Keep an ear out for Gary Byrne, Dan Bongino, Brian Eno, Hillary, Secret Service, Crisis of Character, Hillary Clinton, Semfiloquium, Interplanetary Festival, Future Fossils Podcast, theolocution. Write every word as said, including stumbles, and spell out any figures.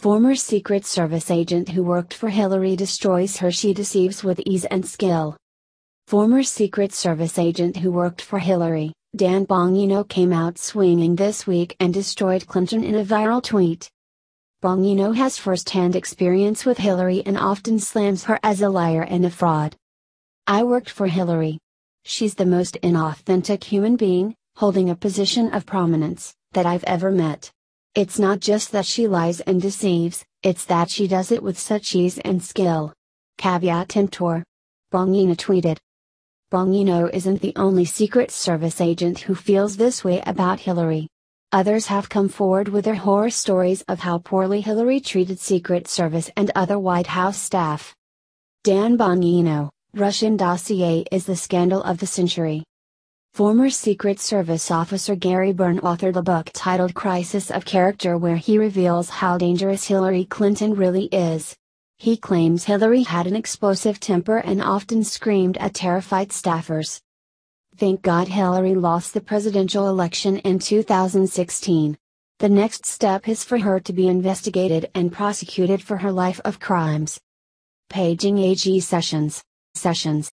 former Secret Service agent who worked for Hillary destroys her she deceives with ease and skill. Former Secret Service agent who worked for Hillary, Dan Bongino, came out swinging this week and destroyed Clinton in a viral tweet. Bongino has first-hand experience with Hillary and often slams her as a liar and a fraud. "I worked for Hillary. She's the most inauthentic human being, holding a position of prominence, that I've ever met. It's not just that she lies and deceives, it's that she does it with such ease and skill." Caveat emptor. Bongino tweeted. Bongino isn't the only Secret Service agent who feels this way about Hillary. Others have come forward with their horror stories of how poorly Hillary treated Secret Service and other White House staff. Dan Bongino, Russian dossier is the scandal of the century. Former Secret Service officer Gary Byrne authored a book titled Crisis of Character where he reveals how dangerous Hillary Clinton really is. He claims Hillary had an explosive temper and often screamed at terrified staffers. Thank God Hillary lost the presidential election in two thousand sixteen. The next step is for her to be investigated and prosecuted for her life of crimes. Paging A G Sessions. Sessions.